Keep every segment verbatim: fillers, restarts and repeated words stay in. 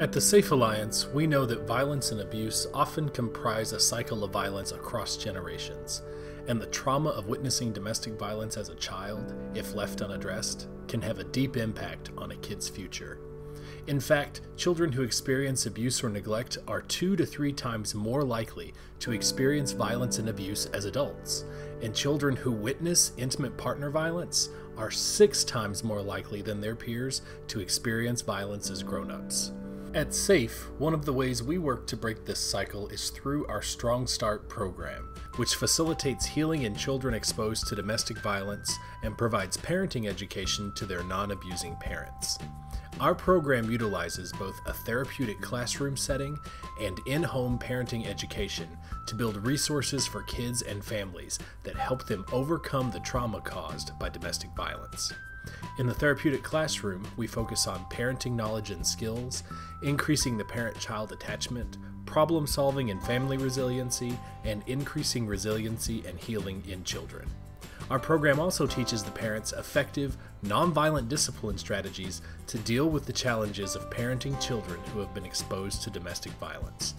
At the SAFE Alliance, we know that violence and abuse often comprise a cycle of violence across generations, and the trauma of witnessing domestic violence as a child, if left unaddressed, can have a deep impact on a kid's future. In fact, children who experience abuse or neglect are two to three times more likely to experience violence and abuse as adults, and children who witness intimate partner violence are six times more likely than their peers to experience violence as grown-ups. At SAFE, one of the ways we work to break this cycle is through our Strong Start program, which facilitates healing in children exposed to domestic violence and provides parenting education to their non-abusing parents. Our program utilizes both a therapeutic classroom setting and in-home parenting education to build resources for kids and families that help them overcome the trauma caused by domestic violence. In the therapeutic classroom, we focus on parenting knowledge and skills, increasing the parent-child attachment, problem solving and family resiliency, and increasing resiliency and healing in children. Our program also teaches the parents effective, nonviolent discipline strategies to deal with the challenges of parenting children who have been exposed to domestic violence.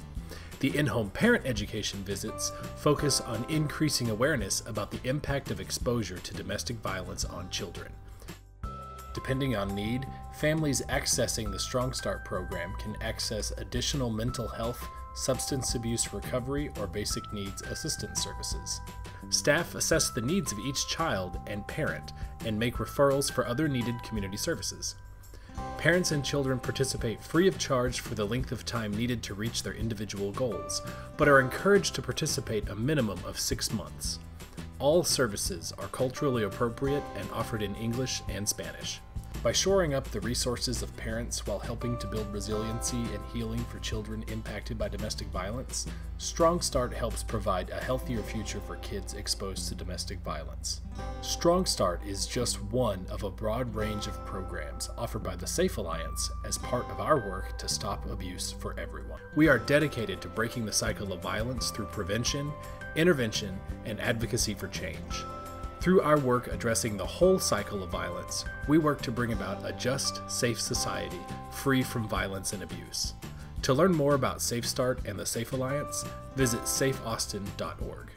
The in-home parent education visits focus on increasing awareness about the impact of exposure to domestic violence on children. Depending on need, families accessing the Strong Start program can access additional mental health, substance abuse recovery, or basic needs assistance services. Staff assess the needs of each child and parent and make referrals for other needed community services. Parents and children participate free of charge for the length of time needed to reach their individual goals, but are encouraged to participate a minimum of six months. All services are culturally appropriate and offered in English and Spanish. By shoring up the resources of parents while helping to build resiliency and healing for children impacted by domestic violence, Strong Start helps provide a healthier future for kids exposed to domestic violence. Strong Start is just one of a broad range of programs offered by the SAFE Alliance as part of our work to stop abuse for everyone. We are dedicated to breaking the cycle of violence through prevention, intervention, and advocacy for change. Through our work addressing the whole cycle of violence, we work to bring about a just, safe society free from violence and abuse. To learn more about SAFE Start and the SAFE Alliance, visit safe austin dot org.